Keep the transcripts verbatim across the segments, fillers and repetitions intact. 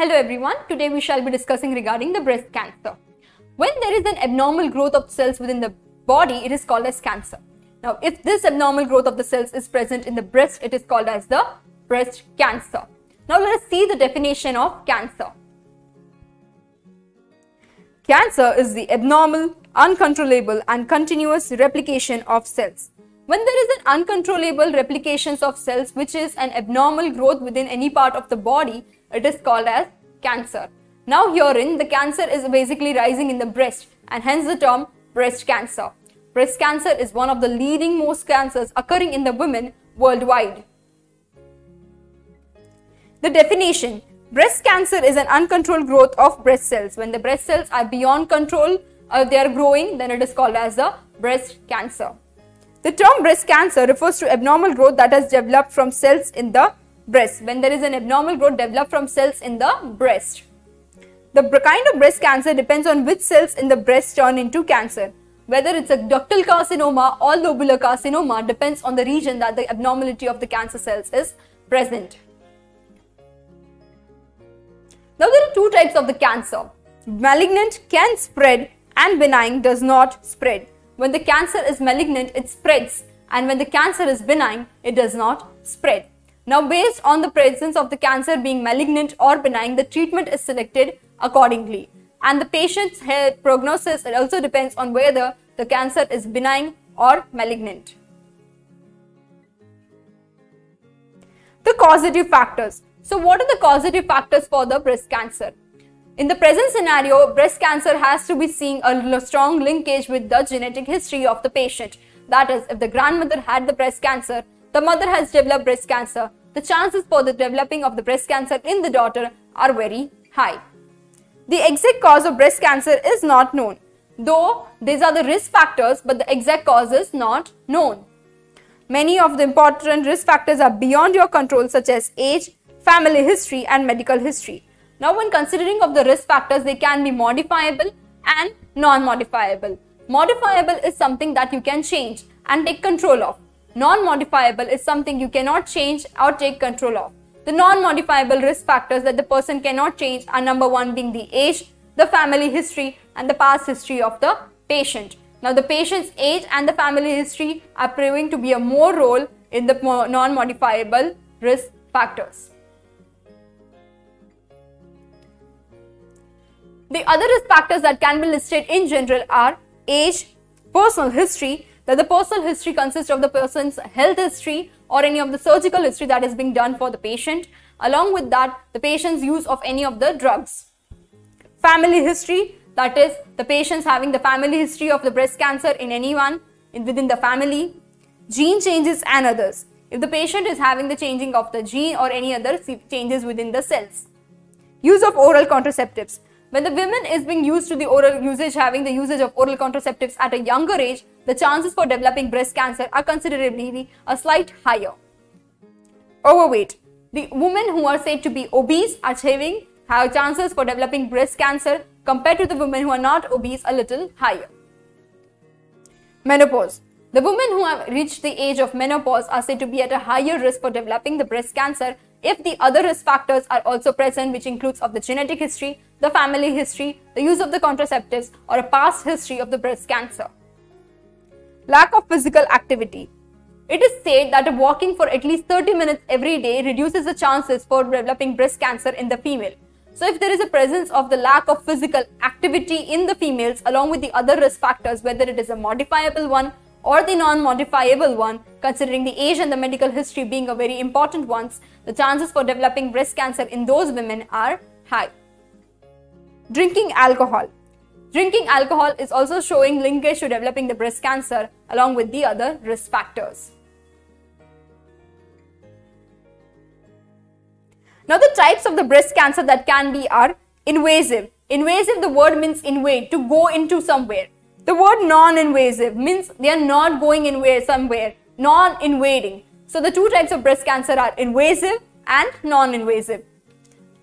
Hello everyone, today we shall be discussing regarding the breast cancer. When there is an abnormal growth of cells within the body, it is called as cancer. Now, if this abnormal growth of the cells is present in the breast, it is called as the breast cancer. Now, let us see the definition of cancer. Cancer is the abnormal, uncontrollable and continuous replication of cells. When there is an uncontrollable replications of cells, which is an abnormal growth within any part of the body, it is called as cancer. Now herein, the cancer is basically rising in the breast and hence the term breast cancer. Breast cancer is one of the leading most cancers occurring in the women worldwide. The definition: breast cancer is an uncontrolled growth of breast cells. When the breast cells are beyond control, or they are growing, then it is called as the breast cancer. The term breast cancer refers to abnormal growth that has developed from cells in the breast. When there is an abnormal growth developed from cells in the breast. The kind of breast cancer depends on which cells in the breast turn into cancer. Whether it's a ductal carcinoma or lobular carcinoma depends on the region that the abnormality of the cancer cells is present. Now there are two types of the cancer. Malignant can spread and benign does not spread. When the cancer is malignant, it spreads, and when the cancer is benign, it does not spread. Now based on the presence of the cancer being malignant or benign, the treatment is selected accordingly. And the patient's health prognosis, it also depends on whether the cancer is benign or malignant. The causative factors. So what are the causative factors for the breast cancer? In the present scenario, breast cancer has to be seeing a strong linkage with the genetic history of the patient. That is, if the grandmother had the breast cancer, the mother has developed breast cancer, the chances for the developing of the breast cancer in the daughter are very high. The exact cause of breast cancer is not known. Though these are the risk factors, but the exact cause is not known. Many of the important risk factors are beyond your control, such as age, family history and medical history. Now when considering of the risk factors, they can be modifiable and non-modifiable. Modifiable is something that you can change and take control of. Non-modifiable is something you cannot change or take control of. The non-modifiable risk factors that the person cannot change are number one being the age, the family history and the past history of the patient. Now the patient's age and the family history are proving to be a more role in the non-modifiable risk factors. The other risk factors that can be listed in general are age, personal history, that the personal history consists of the person's health history or any of the surgical history that is being done for the patient, along with that the patient's use of any of the drugs. Family history, that is the patient's having the family history of the breast cancer in anyone in, within the family, gene changes and others, if the patient is having the changing of the gene or any other changes within the cells. Use of oral contraceptives. When the woman is being used to the oral usage, having the usage of oral contraceptives at a younger age, the chances for developing breast cancer are considerably a slight higher. Overweight. The women who are said to be obese are having higher chances for developing breast cancer compared to the women who are not obese a little higher. Menopause. The women who have reached the age of menopause are said to be at a higher risk for developing the breast cancer if the other risk factors are also present, which includes of the genetic history, the family history, the use of the contraceptives or a past history of the breast cancer. Lack of physical activity. It is said that walking for at least thirty minutes every day reduces the chances for developing breast cancer in the female. So if there is a presence of the lack of physical activity in the females along with the other risk factors, whether it is a modifiable one or the non-modifiable one, considering the age and the medical history being a very important ones, the chances for developing breast cancer in those women are high. Drinking alcohol. Drinking alcohol is also showing linkage to developing the breast cancer along with the other risk factors. Now the types of the breast cancer that can be are invasive. Invasive, the word means invade, to go into somewhere. The word non-invasive means they are not going in somewhere, non-invading. So the two types of breast cancer are invasive and non-invasive.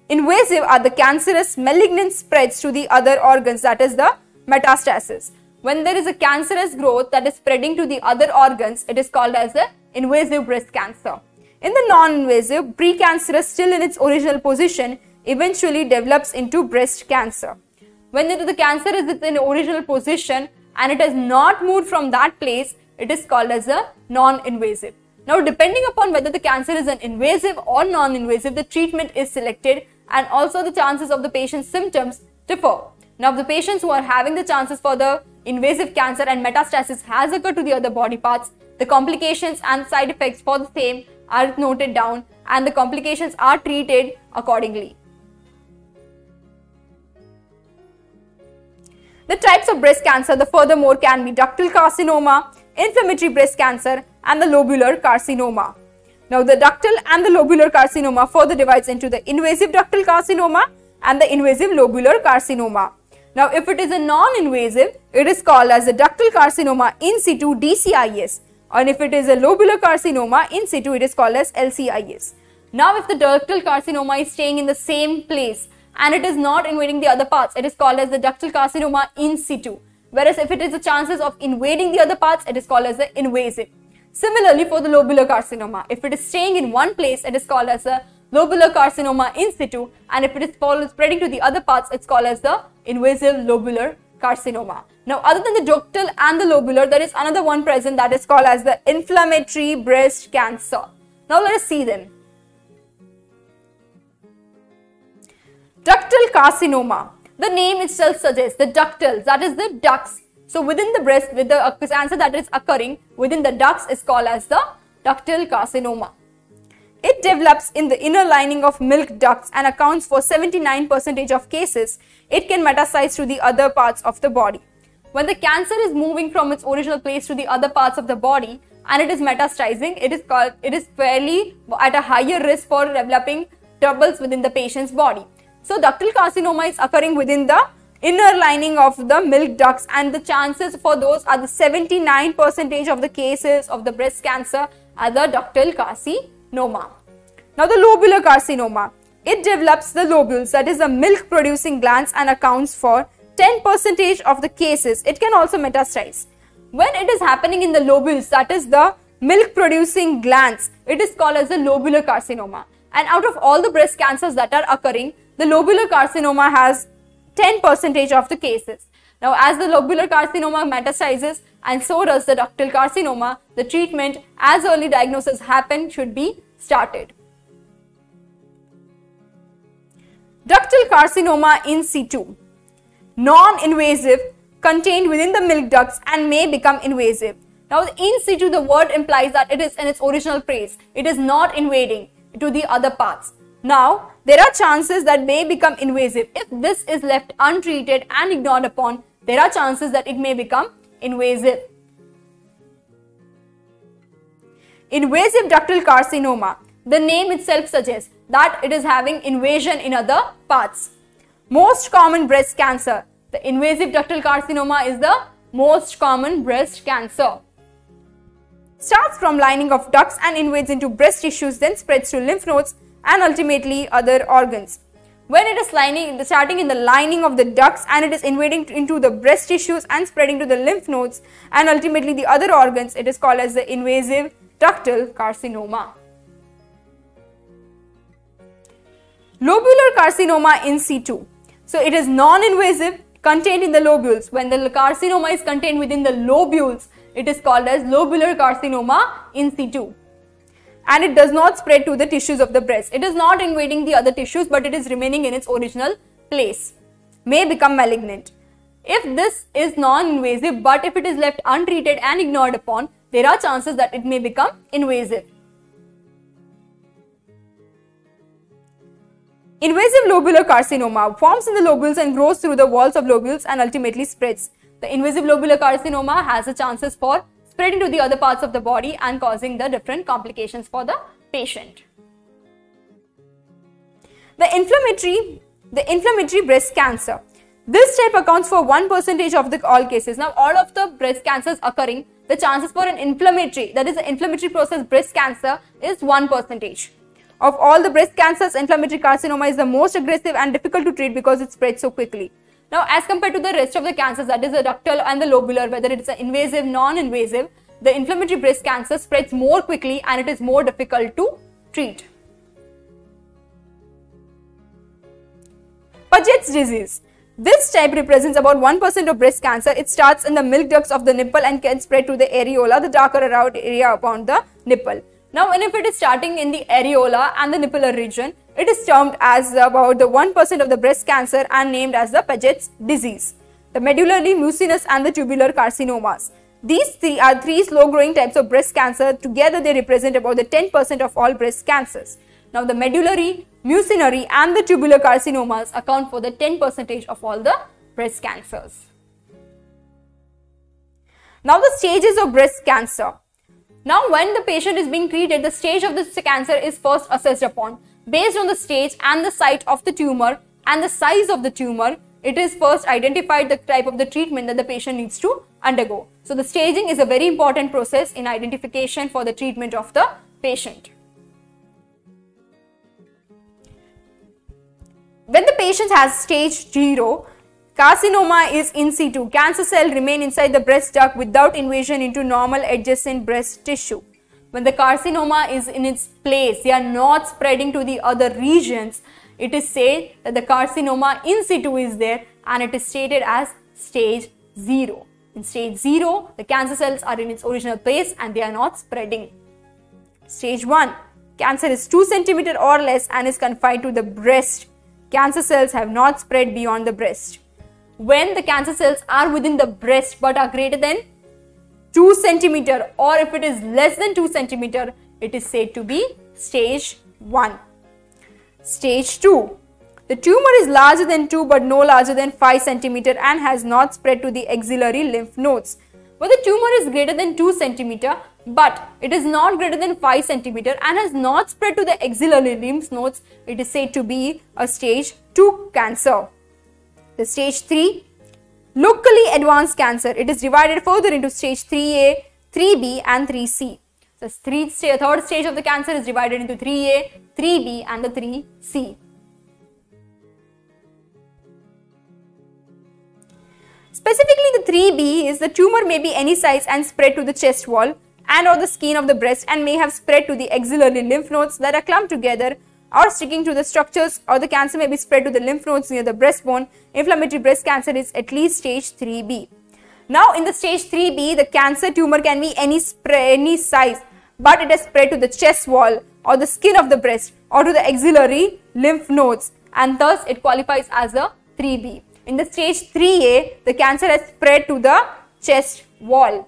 Invasive are the cancerous malignant spreads to the other organs, that is the metastasis. When there is a cancerous growth that is spreading to the other organs, it is called as the invasive breast cancer. In the non-invasive, precancerous still in its original position, eventually develops into breast cancer. When the cancer is in its original position and it has not moved from that place, it is called as a non-invasive. Now, depending upon whether the cancer is an invasive or non-invasive, the treatment is selected, and also the chances of the patient's symptoms differ. Now, the patients who are having the chances for the invasive cancer and metastasis has occurred to the other body parts, the complications and side effects for the same are noted down, and the complications are treated accordingly. The types of breast cancer, the furthermore, can be ductal carcinoma, inflammatory breast cancer, and the lobular carcinoma. Now, the ductal and the lobular carcinoma further divides into the invasive ductal carcinoma and the invasive lobular carcinoma. Now, if it is a non-invasive, it is called as a ductal carcinoma in situ, D C I S. And if it is a lobular carcinoma in situ, it is called as L C I S. Now, if the ductal carcinoma is staying in the same place and it is not invading the other parts, it is called as the ductal carcinoma in situ. Whereas, if it is the chances of invading the other parts, it is called as the invasive. Similarly, for the lobular carcinoma, if it is staying in one place, it is called as a lobular carcinoma in situ, and if it is spreading to the other parts, it's called as the invasive lobular carcinoma. Now, other than the ductal and the lobular, there is another one present that is called as the inflammatory breast cancer. Now, let us see them. Ductal carcinoma. The name itself suggests the ductal, that is the ducts. So, within the breast, with the cancer that is occurring within the ducts is called as the ductal carcinoma. It develops in the inner lining of milk ducts and accounts for seventy-nine percent of cases. It can metastasize to the other parts of the body. When the cancer is moving from its original place to the other parts of the body and it is metastasizing, it is called, it is fairly at a higher risk for developing troubles within the patient's body. So, ductal carcinoma is occurring within the inner lining of the milk ducts, and the chances for those are the seventy-nine percent of the cases of the breast cancer are the ductal carcinoma. Now, the lobular carcinoma. It develops the lobules, that is the milk producing glands, and accounts for ten percent of the cases. It can also metastasize. When it is happening in the lobules, that is the milk producing glands, it is called as the lobular carcinoma. And out of all the breast cancers that are occurring, the lobular carcinoma has ten percent of the cases. Now, as the lobular carcinoma metastasizes and so does the ductal carcinoma, the treatment as early diagnosis happen should be started. Ductal carcinoma in situ. Non-invasive, contained within the milk ducts and may become invasive. Now, in situ, the word implies that it is in its original place. It is not invading to the other parts. Now, there are chances that may become invasive. If this is left untreated and ignored upon, there are chances that it may become invasive. Invasive ductal carcinoma. The name itself suggests that it is having invasion in other parts. Most common breast cancer. The invasive ductal carcinoma is the most common breast cancer. Starts from lining of ducts and invades into breast tissues, then spreads to lymph nodes and ultimately other organs. When it is lining, starting in the lining of the ducts and it is invading into the breast tissues and spreading to the lymph nodes and ultimately the other organs, it is called as the invasive ductal carcinoma. Lobular carcinoma in situ. So, it is non-invasive, contained in the lobules. When the carcinoma is contained within the lobules, it is called as lobular carcinoma in situ. And it does not spread to the tissues of the breast. It is not invading the other tissues, but it is remaining in its original place. May become malignant. If this is non-invasive, but if it is left untreated and ignored upon, there are chances that it may become invasive. Invasive lobular carcinoma forms in the lobules and grows through the walls of lobules and ultimately spreads. The invasive lobular carcinoma has the chances for spreading to the other parts of the body and causing the different complications for the patient. The inflammatory, the inflammatory breast cancer. This type accounts for one percent of the all cases. Now, all of the breast cancers occurring, the chances for an inflammatory, that is the inflammatory process breast cancer, is one percent. Of all the breast cancers, inflammatory carcinoma is the most aggressive and difficult to treat because it spreads so quickly. Now, as compared to the rest of the cancers, that is the ductal and the lobular, whether it is an invasive, non-invasive, the inflammatory breast cancer spreads more quickly and it is more difficult to treat. Paget's disease. This type represents about one percent of breast cancer. It starts in the milk ducts of the nipple and can spread to the areola, the darker around area upon the nipple. Now, and if it is starting in the areola and the nipple region, it is termed as about the one percent of the breast cancer and named as the Paget's disease. The medullary, mucinous and the tubular carcinomas. These three are three slow-growing types of breast cancer. Together, they represent about the ten percent of all breast cancers. Now, the medullary, mucinary and the tubular carcinomas account for the ten percent of all the breast cancers. Now, the stages of breast cancer. Now, when the patient is being treated, the stage of the cancer is first assessed upon. Based on the stage and the site of the tumor and the size of the tumor, it is first identified the type of the treatment that the patient needs to undergo. So, the staging is a very important process in identification for the treatment of the patient. When the patient has stage zero, carcinoma is in situ. Cancer cells remain inside the breast duct without invasion into normal adjacent breast tissue. When the carcinoma is in its place, they are not spreading to the other regions. It is said that the carcinoma in situ is there and it is stated as stage zero. In stage zero, the cancer cells are in its original place and they are not spreading. Stage one, cancer is two centimeters or less and is confined to the breast. Cancer cells have not spread beyond the breast. When the cancer cells are within the breast but are greater than two centimeters or if it is less than two centimeters, it is said to be stage one. Stage two. The tumor is larger than two but no larger than five centimeters and has not spread to the axillary lymph nodes. When the tumor is greater than two centimeters but it is not greater than five centimeters and has not spread to the axillary lymph nodes, it is said to be a stage two cancer. The stage three, locally advanced cancer. It is divided further into stage three A, three B and three C. The third stage of the cancer is divided into three A, three B and the three C. Specifically, the three B is the tumor may be any size and spread to the chest wall and or the skin of the breast and may have spread to the axillary lymph nodes that are clumped together or sticking to the structures, or the cancer may be spread to the lymph nodes near the breastbone. Inflammatory breast cancer is at least stage three B. Now, in the stage three B, the cancer tumor can be any, any size, but it has spread to the chest wall or the skin of the breast or to the axillary lymph nodes, and thus it qualifies as a three B. In the stage three A, the cancer has spread to the chest wall.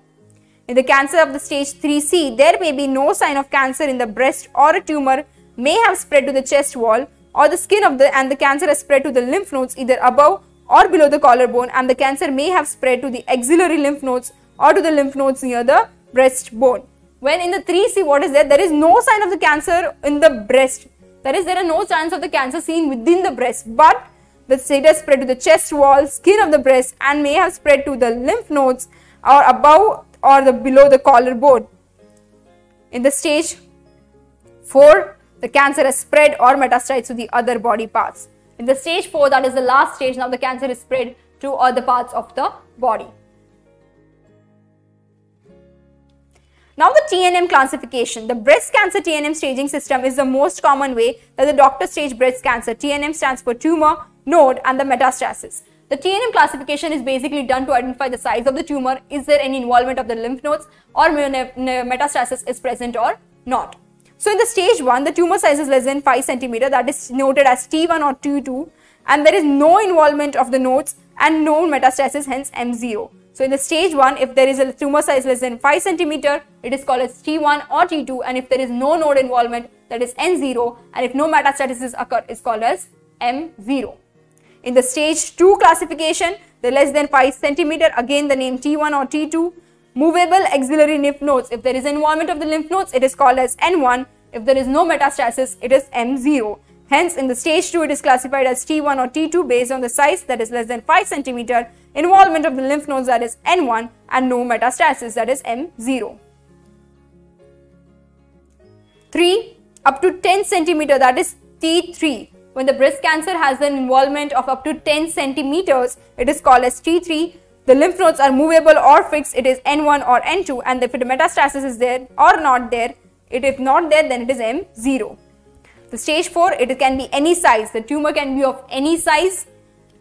In the cancer of the stage three C, there may be no sign of cancer in the breast or a tumor may have spread to the chest wall or the skin of the and the cancer has spread to the lymph nodes either above or below the collarbone, and the cancer may have spread to the axillary lymph nodes or to the lymph nodes near the breastbone. When in the three C, what is there? There is no sign of the cancer in the breast. That is, there are no signs of the cancer seen within the breast, but the it has spread to the chest wall, skin of the breast and may have spread to the lymph nodes or above or the below the collarbone. In the stage four, the cancer has spread or metastasized to the other body parts. In the stage four, that is the last stage, now the cancer is spread to other parts of the body. Now, the T N M classification. The breast cancer T N M staging system is the most common way that the doctor stages breast cancer. T N M stands for tumor, node and the metastasis. The T N M classification is basically done to identify the size of the tumor, is there any involvement of the lymph nodes or metastasis is present or not. So, in the stage one, the tumor size is less than five centimeters, that is noted as T one or T two, and there is no involvement of the nodes and no metastasis, hence M zero. So, in the stage one, if there is a tumor size less than five centimeters, it is called as T one or T two, and if there is no node involvement, that is N zero, and if no metastasis occur, it is called as M zero. In the stage two classification, the less than five centimeters, again the name T one or T two. Movable axillary lymph nodes. If there is involvement of the lymph nodes, it is called as N one. If there is no metastasis, it is M zero. Hence, in the stage two, it is classified as T one or T two based on the size, that is less than five centimeters, involvement of the lymph nodes, that is N one, and no metastasis, that is M zero. three. Up to ten centimeters, that is T three. When the breast cancer has an involvement of up to ten centimeters, it is called as T three. The lymph nodes are movable or fixed, it is N one or N two, and if the metastasis is there or not there, it if not there, then it is M zero. The stage four, it can be any size. The tumor can be of any size,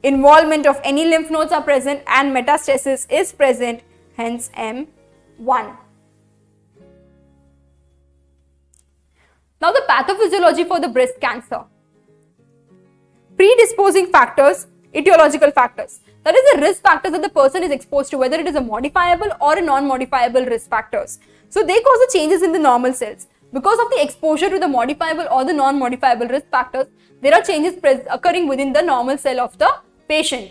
involvement of any lymph nodes are present and metastasis is present, hence M one. Now the pathophysiology for the breast cancer. Predisposing factors, etiological factors. That is the risk factors that the person is exposed to, whether it is a modifiable or a non-modifiable risk factors. So they cause the changes in the normal cells. Because of the exposure to the modifiable or the non-modifiable risk factors, there are changes occurring within the normal cell of the patient,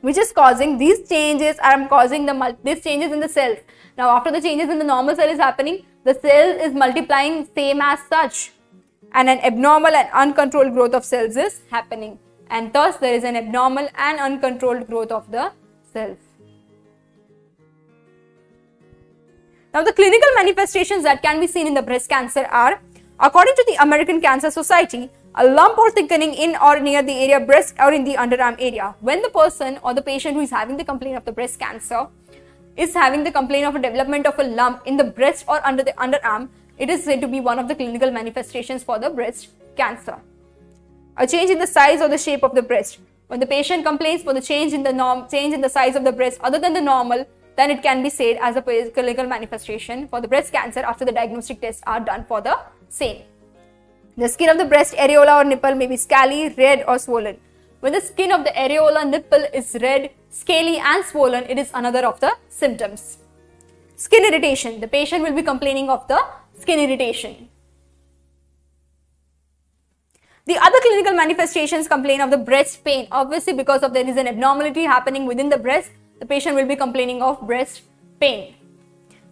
which is causing these changes are causing the these changes in the cells. Now, after the changes in the normal cell is happening, the cell is multiplying same as such, and an abnormal and uncontrolled growth of cells is happening, and thus there is an abnormal and uncontrolled growth of the cells. Now, the clinical manifestations that can be seen in the breast cancer are, according to the American Cancer Society, a lump or thickening in or near the area breast or in the underarm area. When the person or the patient who is having the complaint of the breast cancer is having the complaint of a development of a lump in the breast or under the underarm, it is said to be one of the clinical manifestations for the breast cancer. A change in the size or the shape of the breast. When the patient complains for the change in the norm, change in the size of the breast other than the normal, then it can be said as a clinical manifestation for the breast cancer after the diagnostic tests are done for the same. The skin of the breast, areola or nipple may be scaly, red or swollen. When the skin of the areola nipple is red, scaly and swollen, it is another of the symptoms. Skin irritation. The patient will be complaining of the skin irritation. The other clinical manifestations complain of the breast pain. Obviously, because of there is an abnormality happening within the breast, the patient will be complaining of breast pain.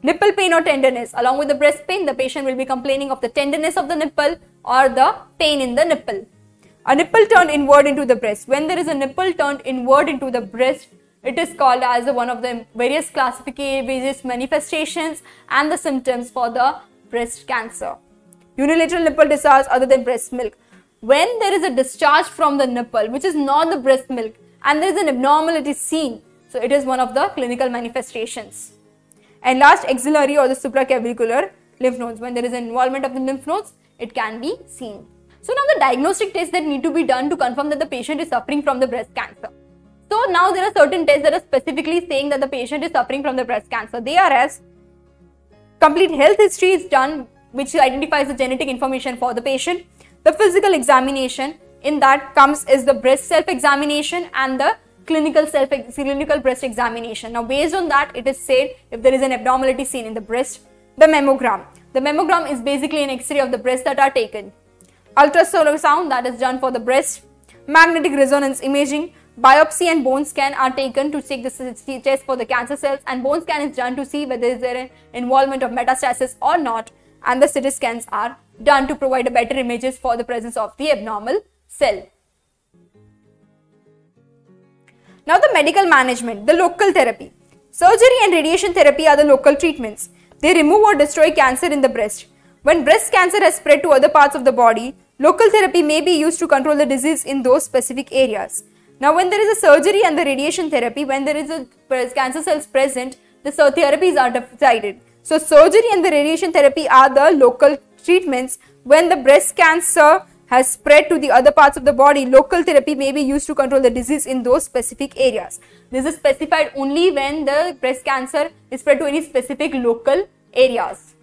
Nipple pain or tenderness. Along with the breast pain, the patient will be complaining of the tenderness of the nipple or the pain in the nipple. A nipple turned inward into the breast. When there is a nipple turned inward into the breast, it is called as one of the various classifications, various manifestations and the symptoms for the breast cancer. Unilateral nipple discharge other than breast milk. When there is a discharge from the nipple, which is not the breast milk, and there is an abnormality seen, so it is one of the clinical manifestations. Enlarged axillary or the supraclavicular lymph nodes. When there is an involvement of the lymph nodes, it can be seen. So now the diagnostic tests that need to be done to confirm that the patient is suffering from the breast cancer. So now there are certain tests that are specifically saying that the patient is suffering from the breast cancer. They are as complete health history is done, which identifies the genetic information for the patient. The physical examination, in that comes is the breast self-examination and the clinical self clinical breast examination. Now, based on that, it is said if there is an abnormality seen in the breast. The mammogram. The mammogram is basically an X-ray of the breast that are taken. Ultrasound that is done for the breast. Magnetic resonance imaging. Biopsy and bone scan are taken to check the test for the cancer cells, and bone scan is done to see whether is there an involvement of metastasis or not, and the C T scans are done to provide a better images for the presence of the abnormal cell. Now the medical management, the local therapy. Surgery and radiation therapy are the local treatments. They remove or destroy cancer in the breast. When breast cancer has spread to other parts of the body, local therapy may be used to control the disease in those specific areas. Now when there is a surgery and the radiation therapy, when there is a cancer cells present, the therapies are decided. So surgery and the radiation therapy are the local treatments. When the breast cancer has spread to the other parts of the body, local therapy may be used to control the disease in those specific areas. This is specified only when the breast cancer is spread to any specific local areas.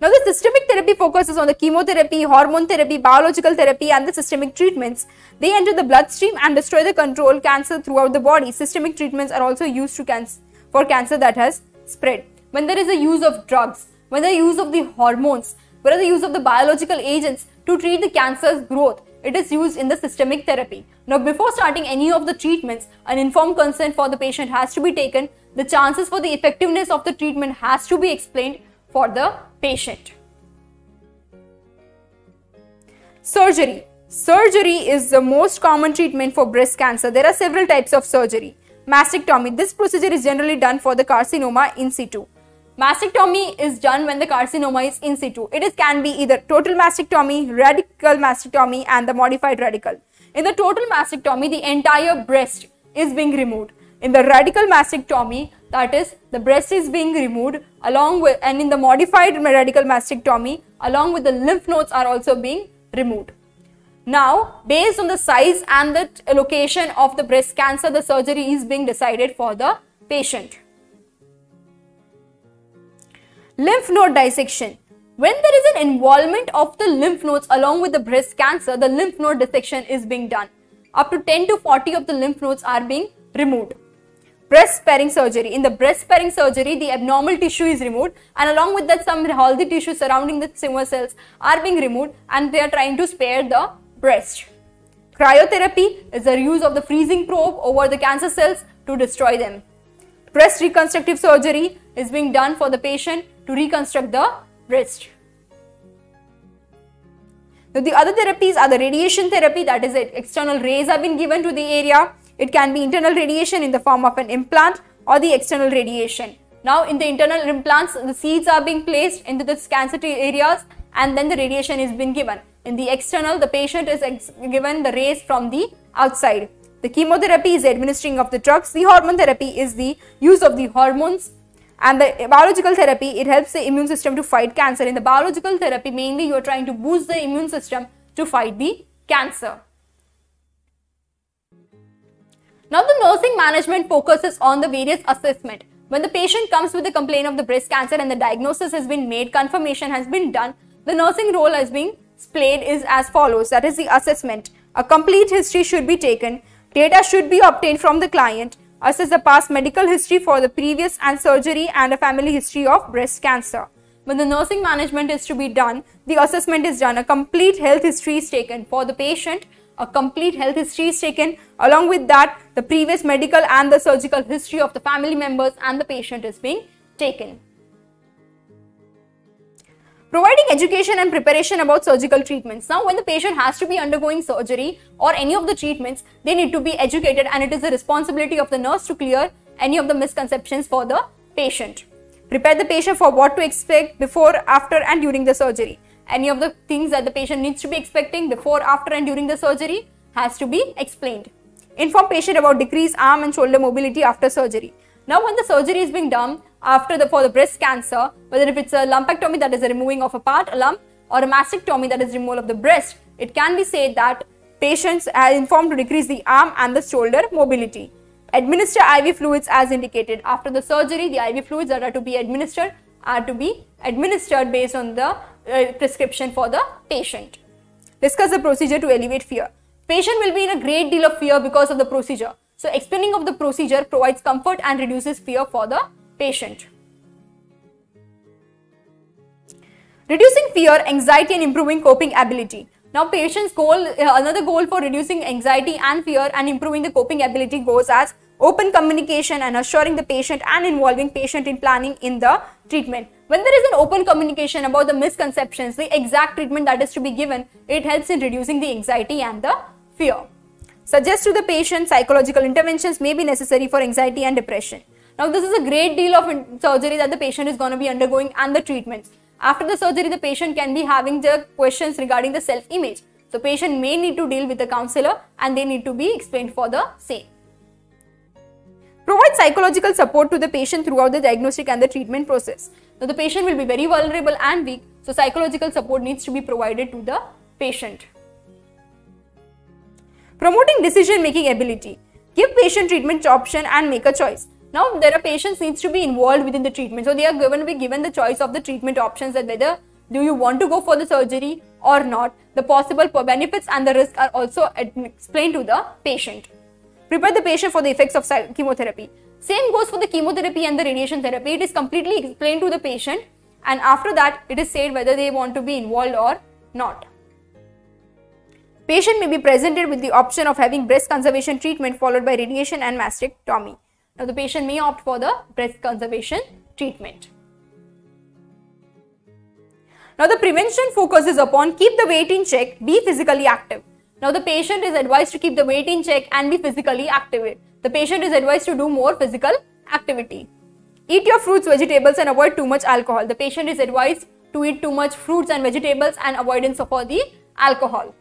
Now, the systemic therapy focuses on the chemotherapy, hormone therapy, biological therapy and the systemic treatments. They enter the bloodstream and destroy the control cancer throughout the body. Systemic treatments are also used to cancer, for cancer that has spread. When there is a use of drugs, when the use of the hormones, whereas the use of the biological agents to treat the cancer's growth, it is used in the systemic therapy. Now, before starting any of the treatments, an informed consent for the patient has to be taken. The chances for the effectiveness of the treatment has to be explained for the patient. Surgery. Surgery is the most common treatment for breast cancer. There are several types of surgery. Mastectomy. This procedure is generally done for the carcinoma in situ. Mastectomy is done when the carcinoma is in situ. It is, can be either total mastectomy, radical mastectomy and the modified radical. In the total mastectomy, the entire breast is being removed. In the radical mastectomy, that is, the breast is being removed along with, and in the modified radical mastectomy, along with the lymph nodes are also being removed. Now, based on the size and the location of the breast cancer, the surgery is being decided for the patient. Lymph node dissection. When there is an involvement of the lymph nodes along with the breast cancer, the lymph node dissection is being done. Up to ten to forty of the lymph nodes are being removed. Breast sparing surgery. In the breast sparing surgery, the abnormal tissue is removed, and along with that, some healthy tissue surrounding the tumor cells are being removed, and they are trying to spare the breast. Cryotherapy is the use of the freezing probe over the cancer cells to destroy them. Breast reconstructive surgery is being done for the patient to reconstruct the breast. Now, the other therapies are the radiation therapy, that is, external rays have been given to the area. It can be internal radiation in the form of an implant or the external radiation. Now, in the internal implants, the seeds are being placed into the cancer areas and then the radiation is being given. In the external, the patient is ex given the rays from the outside. The chemotherapy is the administering of the drugs. The hormone therapy is the use of the hormones. And the biological therapy, it helps the immune system to fight cancer. In the biological therapy, mainly you are trying to boost the immune system to fight the cancer. Now, the nursing management focuses on the various assessment. When the patient comes with a complaint of the breast cancer and the diagnosis has been made, confirmation has been done, the nursing role has been played is as follows. That is the assessment. A complete history should be taken. Data should be obtained from the client. Assess the past medical history for the previous and surgery and a family history of breast cancer. When the nursing management is to be done, the assessment is done. A complete health history is taken for the patient. A complete health history is taken. Along with that, the previous medical and the surgical history of the family members and the patient is being taken. Providing education and preparation about surgical treatments. Now, when the patient has to be undergoing surgery or any of the treatments, they need to be educated, and it is the responsibility of the nurse to clear any of the misconceptions for the patient. Prepare the patient for what to expect before, after and during the surgery. Any of the things that the patient needs to be expecting before, after and during the surgery has to be explained. Inform patient about decreased arm and shoulder mobility after surgery. Now, when the surgery is being done, After the for the breast cancer, whether if it's a lumpectomy, that is the removing of a part, a lump, or a mastectomy, that is removal of the breast, it can be said that patients are informed to decrease the arm and the shoulder mobility. Administer I V fluids as indicated. After the surgery, the I V fluids that are to be administered are to be administered based on the uh, prescription for the patient. Discuss the procedure to alleviate fear. Patient will be in a great deal of fear because of the procedure. So explaining of the procedure provides comfort and reduces fear for the patient. Reducing fear, anxiety and improving coping ability. Now, patient's goal, another goal for reducing anxiety and fear and improving the coping ability goes as open communication and assuring the patient and involving patient in planning in the treatment. When there is an open communication about the misconceptions, the exact treatment that is to be given, it helps in reducing the anxiety and the fear. Suggest to the patient psychological interventions may be necessary for anxiety and depression. Now, this is a great deal of surgery that the patient is going to be undergoing and the treatments. After the surgery, the patient can be having the questions regarding the self-image. So, patient may need to deal with the counselor and they need to be explained for the same. Provide psychological support to the patient throughout the diagnostic and the treatment process. Now, the patient will be very vulnerable and weak, so psychological support needs to be provided to the patient. Promoting decision-making ability. Give patient treatment option and make a choice. Now, there are patients needs to be involved within the treatment. So, they are going to be given the choice of the treatment options, that whether do you want to go for the surgery or not. The possible benefits and the risks are also explained to the patient. Prepare the patient for the effects of chemotherapy. Same goes for the chemotherapy and the radiation therapy. It is completely explained to the patient, and after that, it is said whether they want to be involved or not. Patient may be presented with the option of having breast conservation treatment followed by radiation and mastectomy. Now, the patient may opt for the breast conservation treatment. Now, the prevention focuses upon keep the weight in check, be physically active. Now, the patient is advised to keep the weight in check and be physically active. The patient is advised to do more physical activity. Eat your fruits, vegetables and avoid too much alcohol. The patient is advised to eat too much fruits and vegetables and avoidance of all the alcohol.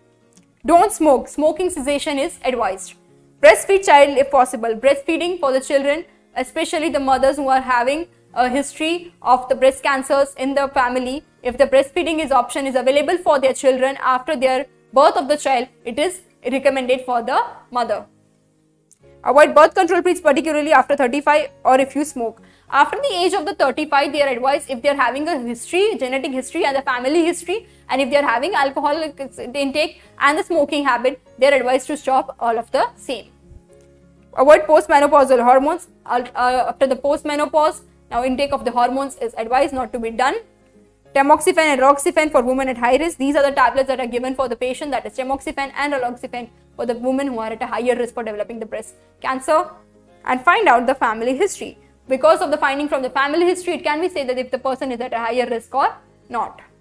Don't smoke. Smoking cessation is advised. Breastfeed child if possible. Breastfeeding for the children, especially the mothers who are having a history of the breast cancers in the family. If the breastfeeding is option is available for their children after their birth of the child, it is recommended for the mother. Avoid birth control pills, particularly after thirty-five or if you smoke. After the age of the thirty-five, they are advised if they are having a history, genetic history and a family history, and if they are having alcoholic intake and the smoking habit, they are advised to stop all of the same. Avoid postmenopausal hormones. After the postmenopause, now intake of the hormones is advised not to be done. Tamoxifen and Raloxifen for women at high risk. These are the tablets that are given for the patient, that is Tamoxifen and Raloxifen for the women who are at a higher risk for developing the breast cancer. And find out the family history. Because of the finding from the family history, it can be said that if the person is at a higher risk or not.